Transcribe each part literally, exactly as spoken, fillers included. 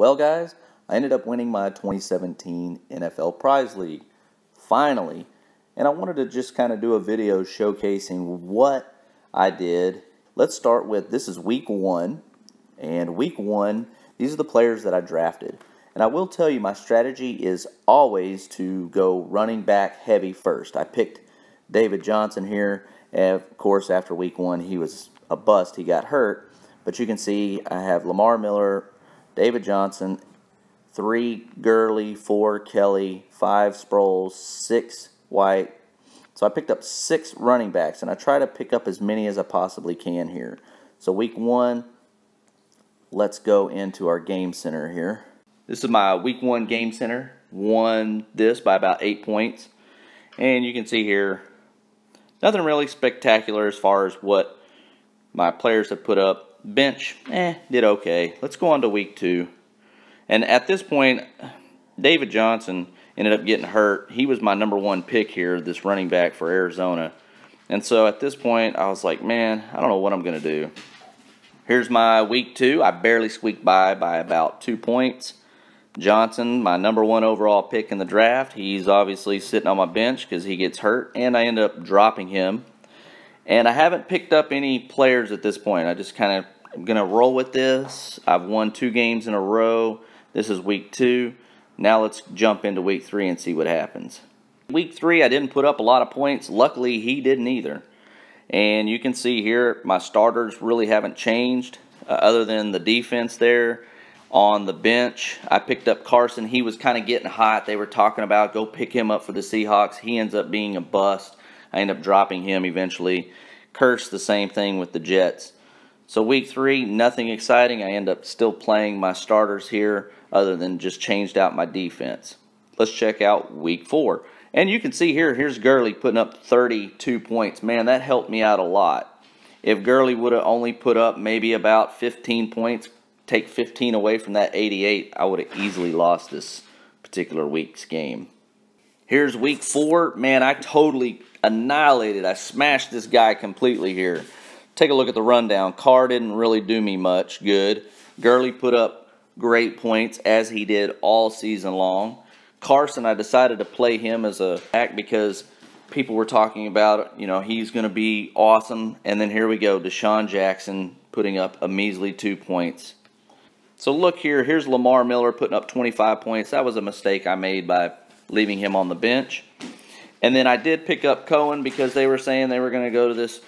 Well, guys, I ended up winning my twenty seventeen N F L Prize League, finally. And I wanted to just kind of do a video showcasing what I did. Let's start with, this is week one. And week one, these are the players that I drafted. And I will tell you, my strategy is always to go running back heavy first. I picked David Johnson here. And of course, after week one, he was a bust. He got hurt. But you can see I have Lamar Miller, David Johnson, three Gurley, four Kelly, five Sproles, six White. So I picked up six running backs, and I try to pick up as many as I possibly can here. So week one, let's go into our game center here. This is my week one game center. Won this by about eight points. And you can see here, nothing really spectacular as far as what my players have put up. Bench, eh, did okay. Let's go on to week two. And at this point, David Johnson ended up getting hurt. He was my number one pick here, this running back for Arizona. And so at this point, I was like, man, I don't know what I'm going to do. Here's my week two. I barely squeaked by by about two points. Johnson, my number one overall pick in the draft. He's obviously sitting on my bench because he gets hurt, and I end up dropping him. And I haven't picked up any players at this point. I just kind of am going to roll with this. I've won two games in a row. This is week two. Now let's jump into week three and see what happens. Week three, I didn't put up a lot of points. Luckily, he didn't either. And you can see here, my starters really haven't changed uh, other than the defense there. On the bench, I picked up Carson. He was kind of getting hot. They were talking about go pick him up for the Seahawks. He ends up being a bust. I end up dropping him eventually. Curse, the same thing with the Jets. So week three, nothing exciting. I end up still playing my starters here other than just changed out my defense. Let's check out week four. And you can see here, here's Gurley putting up thirty-two points. Man, that helped me out a lot. If Gurley would have only put up maybe about fifteen points, take fifteen away from that eighty-eight, I would have easily lost this particular week's game. Here's week four. Man, I totally annihilated. I smashed this guy completely here. Take a look at the rundown. Carr didn't really do me much good. Gurley put up great points, as he did all season long. Carson, I decided to play him as a back because people were talking about, you know, he's going to be awesome. And then here we go, Deshaun Jackson putting up a measly two points. So look here, here's Lamar Miller putting up twenty-five points. That was a mistake I made by leaving him on the bench. And then I did pick up Cohen because they were saying they were going to go to this,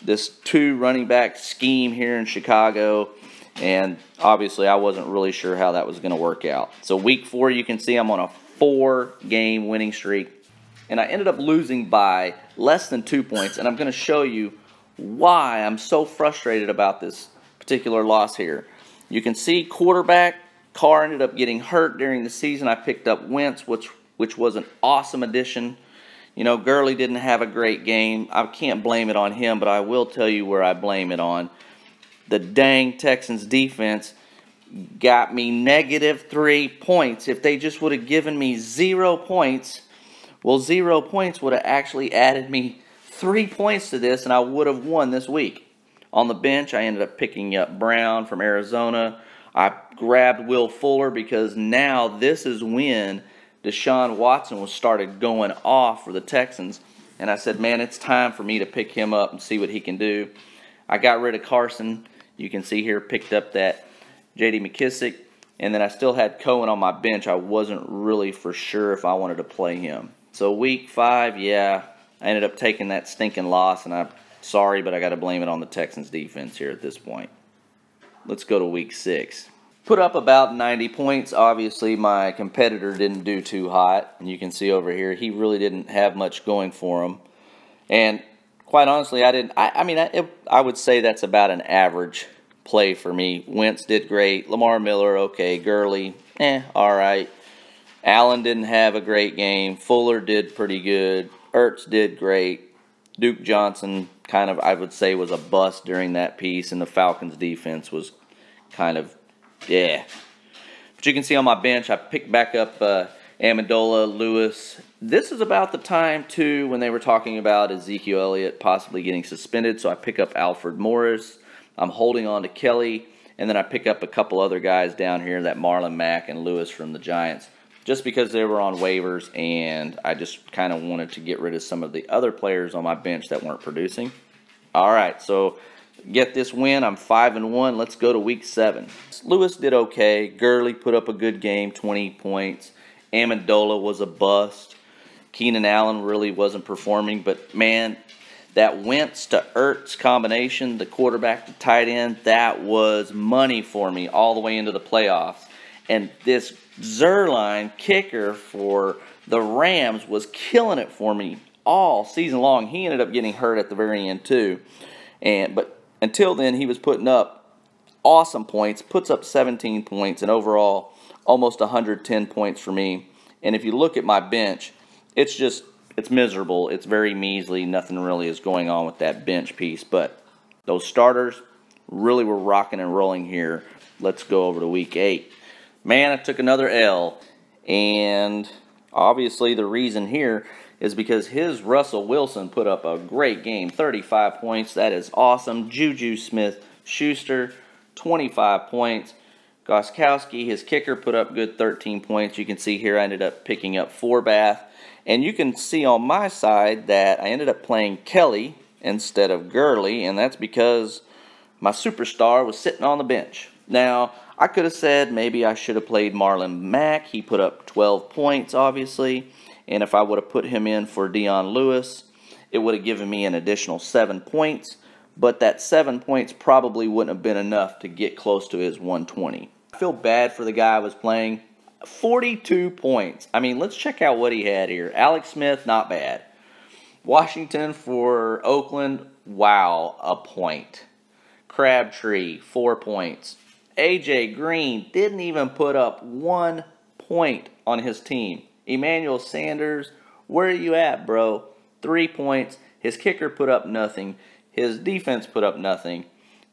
this two running back scheme here in Chicago. And obviously I wasn't really sure how that was going to work out. So week four, you can see I'm on a four game winning streak. And I ended up losing by less than two points. And I'm going to show you why I'm so frustrated about this particular loss here. You can see quarterback, Carr ended up getting hurt during the season. I picked up Wentz, which, which was an awesome addition. You know, Gurley didn't have a great game. I can't blame it on him, but I will tell you where I blame it on. The dang Texans defense got me negative three points. If they just would have given me zero points, well, zero points would have actually added me three points to this, and I would have won this week. On the bench, I ended up picking up Brown from Arizona. I grabbed Will Fuller because now this is when Deshaun Watson was started going off for the Texans. And I said, man, it's time for me to pick him up and see what he can do. I got rid of Carson. You can see here, picked up that J D McKissick. And then I still had Cohen on my bench. I wasn't really for sure if I wanted to play him. So week five, yeah, I ended up taking that stinking loss, and I... sorry, but I got to blame it on the Texans defense here at this point. Let's go to week six. Put up about ninety points. Obviously, my competitor didn't do too hot. And you can see over here, he really didn't have much going for him. And quite honestly, I didn't. I, I mean, I, it, I would say that's about an average play for me. Wentz did great. Lamar Miller, okay. Gurley, eh, all right. Allen didn't have a great game. Fuller did pretty good. Ertz did great. Duke Johnson kind of, I would say, was a bust during that piece, and the Falcons defense was kind of, yeah. But you can see on my bench, I picked back up uh, Amendola, Lewis. This is about the time, too, when they were talking about Ezekiel Elliott possibly getting suspended, so I pick up Alfred Morris. I'm holding on to Kelly, And then I pick up a couple other guys down here, that Marlon Mack and Lewis from the Giants, just because they were on waivers and I just kind of wanted to get rid of some of the other players on my bench that weren't producing. All right, so get this win. I'm five and one. Let's go to week seven. Lewis did okay. Gurley put up a good game, twenty points. Amendola was a bust. Keenan Allen really wasn't performing, but man, that Wentz to Ertz combination, the quarterback to tight end, that was money for me all the way into the playoffs. And this Zerline kicker for the Rams was killing it for me all season long. He ended up getting hurt at the very end too. And but until then, he was putting up awesome points, puts up seventeen points, and overall almost one hundred ten points for me. And if you look at my bench, it's just, it's miserable. It's very measly. Nothing really is going on with that bench piece. But those starters really were rocking and rolling here. Let's go over to week eight. Man, I took another L. And obviously the reason here is because his Russell Wilson put up a great game. thirty-five points. That is awesome. Juju Smith-Schuster, twenty-five points. Gostkowski, his kicker, put up good thirteen points. You can see here I ended up picking up Forbath. And you can see on my side that I ended up playing Kelly instead of Gurley, and that's because my superstar was sitting on the bench. Now, I could have said maybe I should have played Marlon Mack. He put up twelve points, obviously. And if I would have put him in for Dion Lewis, it would have given me an additional seven points. But that seven points probably wouldn't have been enough to get close to his one twenty. I feel bad for the guy I was playing. forty-two points. I mean, let's check out what he had here. Alex Smith, not bad. Washington for Oakland, wow, a point. Crabtree, four points. A J Green didn't even put up one point on his team. Emmanuel Sanders, where are you at, bro? Three points. His kicker put up nothing. His defense put up nothing.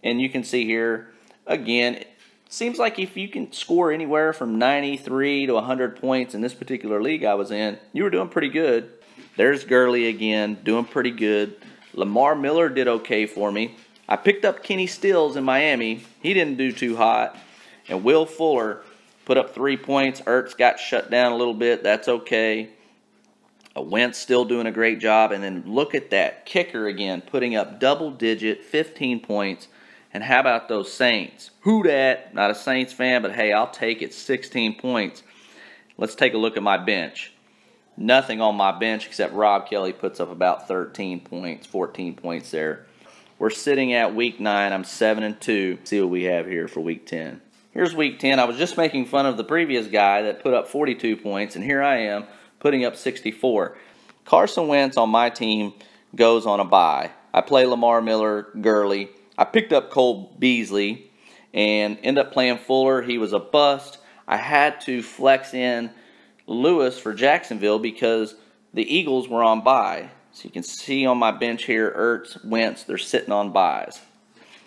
And you can see here, again, seems like if you can score anywhere from ninety-three to one hundred points in this particular league I was in, you were doing pretty good. There's Gurley again, doing pretty good. Lamar Miller did okay for me. I picked up Kenny Stills in Miami. He didn't do too hot. And Will Fuller put up three points. Ertz got shut down a little bit. That's okay. Wentz still doing a great job. And then look at that kicker again, putting up double-digit fifteen points. And how about those Saints? Who dat? Not a Saints fan, but hey, I'll take it. sixteen points. Let's take a look at my bench. Nothing on my bench except Rob Kelly puts up about thirteen points, fourteen points there. We're sitting at week nine. I'm seven and two. See what we have here for week ten. Here's week ten. I was just making fun of the previous guy that put up forty-two points, and here I am putting up sixty-four. Carson Wentz on my team goes on a bye. I play Lamar Miller, Gurley. I picked up Cole Beasley and ended up playing Fuller. He was a bust. I had to flex in Lewis for Jacksonville because the Eagles were on bye. So you can see on my bench here, Ertz, Wentz, they're sitting on byes.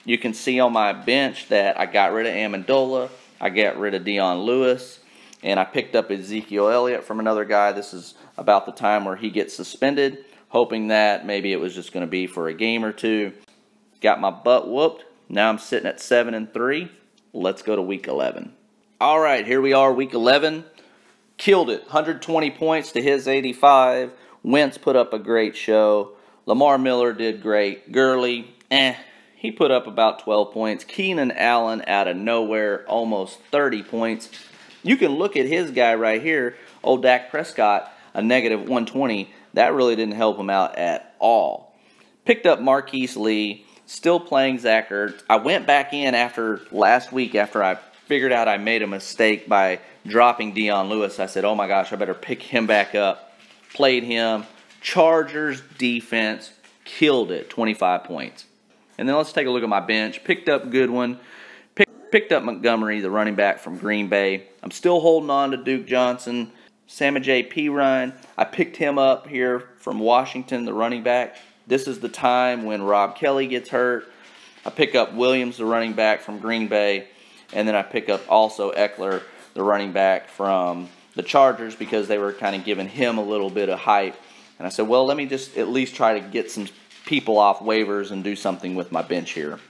You can see on my bench that I got rid of Amendola. I got rid of Dion Lewis. And I picked up Ezekiel Elliott from another guy. This is about the time where he gets suspended, hoping that maybe it was just going to be for a game or two. Got my butt whooped. Now I'm sitting at seven and three. Let's go to week eleven. All right, here we are, week eleven. Killed it. one hundred twenty points to his eighty-five. Wentz put up a great show. Lamar Miller did great. Gurley, eh, he put up about twelve points. Keenan Allen out of nowhere, almost thirty points. You can look at his guy right here, old Dak Prescott, a negative one twenty. That really didn't help him out at all. Picked up Marquise Lee. Still playing Zach Ertz. I went back in after last week after I figured out I made a mistake by dropping Dion Lewis. I said, oh my gosh, I better pick him back up. Played him. Chargers defense killed it, twenty-five points. And then let's take a look at my bench. Picked up Goodwin. Pick, picked up Montgomery, the running back from Green Bay. I'm still holding on to Duke Johnson. Sammy J. P. Ryan. I picked him up here from Washington, the running back. This is the time when Rob Kelly gets hurt. I pick up Williams, the running back from Green Bay. And then I pick up also Eckler, the running back from the Chargers, because they were kind of giving him a little bit of hype. And I said, well, let me just at least try to get some people off waivers and do something with my bench here.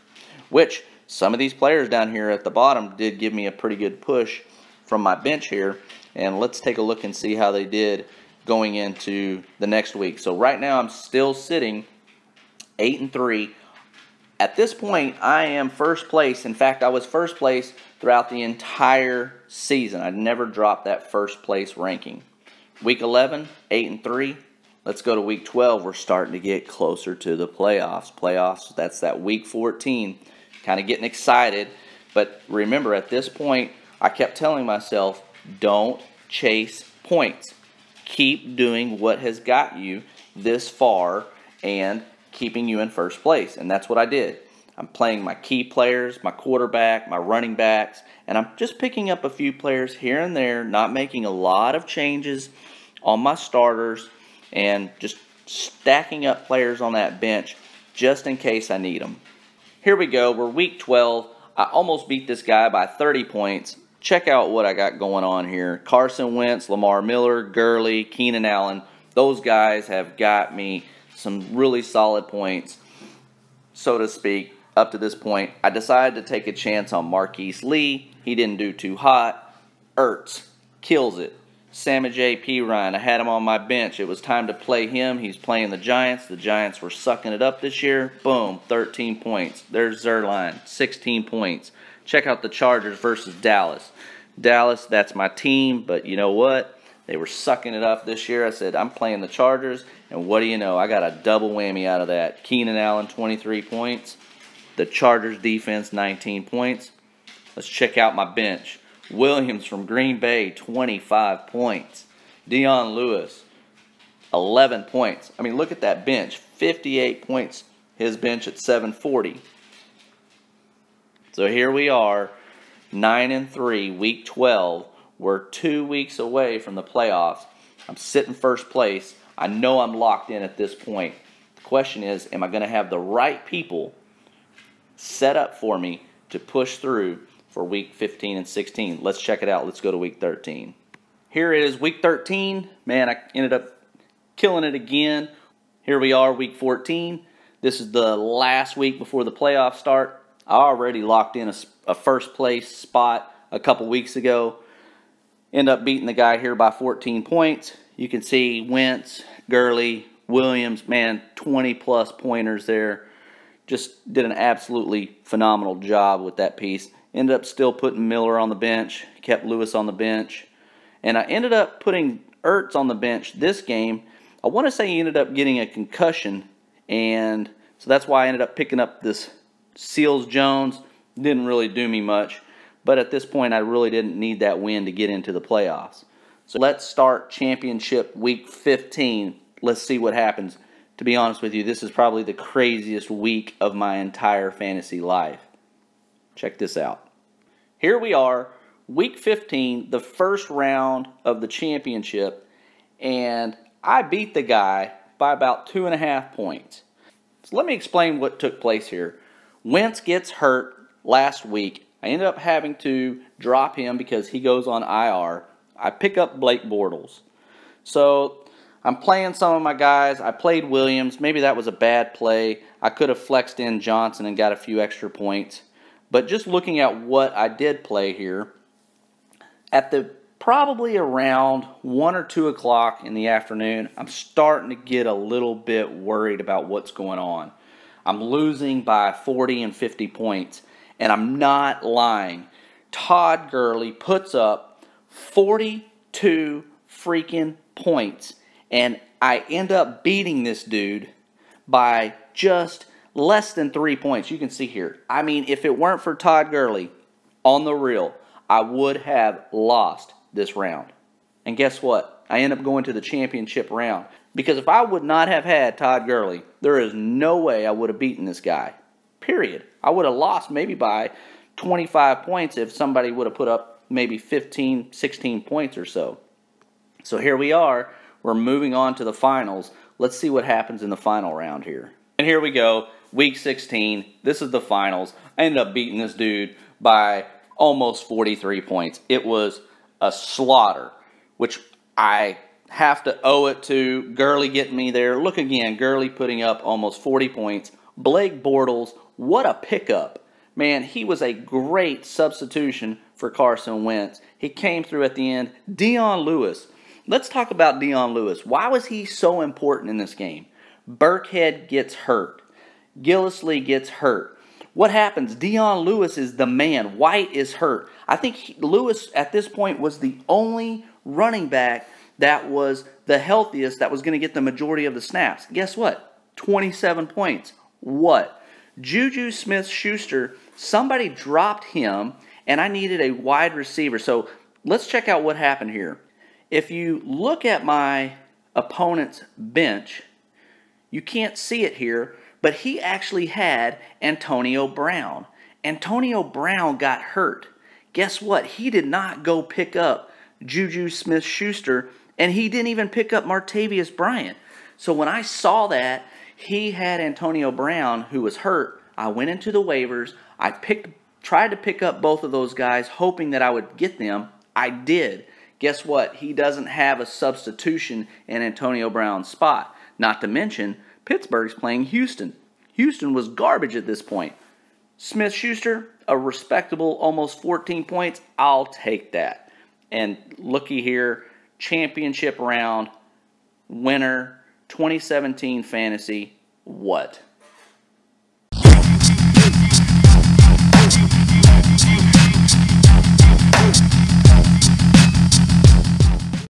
Which some of these players down here at the bottom did give me a pretty good push from my bench here. And let's take a look and see how they did going into the next week. So right now I'm still sitting eight and three. At this point, I am first place. In fact, I was first place throughout the entire season. I never dropped that first place ranking. Week eleven, eight and three. Let's go to week twelve. We're starting to get closer to the playoffs. Playoffs, that's that week fourteen. Kind of getting excited. But remember, at this point, I kept telling myself, don't chase points. Keep doing what has got you this far and keeping you in first place. And that's what I did. I'm playing my key players, my quarterback, my running backs, and I'm just picking up a few players here and there, not making a lot of changes on my starters, and just stacking up players on that bench just in case I need them. Here we go. We're week twelve. I almost beat this guy by thirty points. Check out what I got going on here. Carson Wentz, Lamar Miller, Gurley, Keenan Allen. Those guys have got me some really solid points, so to speak, up to this point. I decided to take a chance on Marquise Lee. He didn't do too hot. Ertz kills it. Sammy J P Ryan, I had him on my bench. It was time to play him. He's playing the Giants. The Giants were sucking it up this year. Boom, thirteen points. There's Zerline, sixteen points. Check out the Chargers versus Dallas. Dallas, that's my team, but you know what? They were sucking it up this year. I said, I'm playing the Chargers, and what do you know? I got a double whammy out of that. Keenan Allen, twenty-three points. The Chargers defense, nineteen points. Let's check out my bench. Williams from Green Bay, twenty-five points. Dion Lewis, eleven points. I mean, look at that bench. fifty-eight points, his bench at seven forty. So here we are, nine and three, week twelve. We're two weeks away from the playoffs. I'm sitting first place. I know I'm locked in at this point. The question is, am I going to have the right people set up for me to push through for week fifteen and sixteen? Let's check it out. Let's go to week thirteen. Here it is, week thirteen. Man, I ended up killing it again. Here we are, week fourteen. This is the last week before the playoffs start. I already locked in a, a first place spot a couple weeks ago. End up beating the guy here by fourteen points. You can see Wentz, Gurley, Williams, man, twenty plus pointers there. Just did an absolutely phenomenal job with that piece. Ended up still putting Miller on the bench, kept Lewis on the bench. And I ended up putting Ertz on the bench this game. I want to say he ended up getting a concussion, and so that's why I ended up picking up this Seals Jones. Didn't really do me much. But at this point, I really didn't need that win to get into the playoffs. So let's start championship week fifteen. Let's see what happens. To be honest with you, this is probably the craziest week of my entire fantasy life. Check this out. Here we are, week fifteen, the first round of the championship. And I beat the guy by about two and a half points. So let me explain what took place here. Wentz gets hurt last week. I ended up having to drop him because he goes on I R. I pick up Blake Bortles. So I'm playing some of my guys. I played Williams. Maybe that was a bad play. I could have flexed in Johnson and got a few extra points. But just looking at what I did play here, at the probably around one or two o'clock in the afternoon, I'm starting to get a little bit worried about what's going on. I'm losing by forty and fifty points. And I'm not lying. Todd Gurley puts up forty-two freaking points. And I end up beating this dude by just less than three points. You can see here. I mean, if it weren't for Todd Gurley on the reel, I would have lost this round. And guess what? I end up going to the championship round. Because if I would not have had Todd Gurley, there is no way I would have beaten this guy. Period. I would have lost maybe by twenty-five points if somebody would have put up maybe fifteen, sixteen points or so. So here we are. We're moving on to the finals. Let's see what happens in the final round here. And here we go. Week sixteen. This is the finals. I ended up beating this dude by almost forty-three points. It was a slaughter, which I have to owe it to. Gurley getting me there. Look again. Gurley putting up almost forty points. Blake Bortles, what a pickup. man, he was a great substitution for Carson Wentz. He came through at the end. Dion Lewis. Let's talk about Dion Lewis. Why was he so important in this game? Burkhead gets hurt. Gillislee gets hurt. What happens? Dion Lewis is the man. White is hurt. I think he, Lewis at this point was the only running back that was the healthiest, that was going to get the majority of the snaps. Guess what? twenty-seven points. What? Juju Smith-Schuster, somebody dropped him, and I needed a wide receiver. So let's check out what happened here. If you look at my opponent's bench, you can't see it here, but he actually had Antonio Brown. Antonio Brown got hurt. Guess what? He did not go pick up Juju Smith-Schuster, and he didn't even pick up Martavius Bryant. So when I saw that, he had Antonio Brown, who was hurt. I went into the waivers. I picked, tried to pick up both of those guys, hoping that I would get them. I did. Guess what? He doesn't have a substitution in Antonio Brown's spot. Not to mention, Pittsburgh's playing Houston. Houston was garbage at this point. Smith-Schuster, a respectable almost fourteen points. I'll take that. And looky here, championship round, winner, twenty seventeen fantasy, what?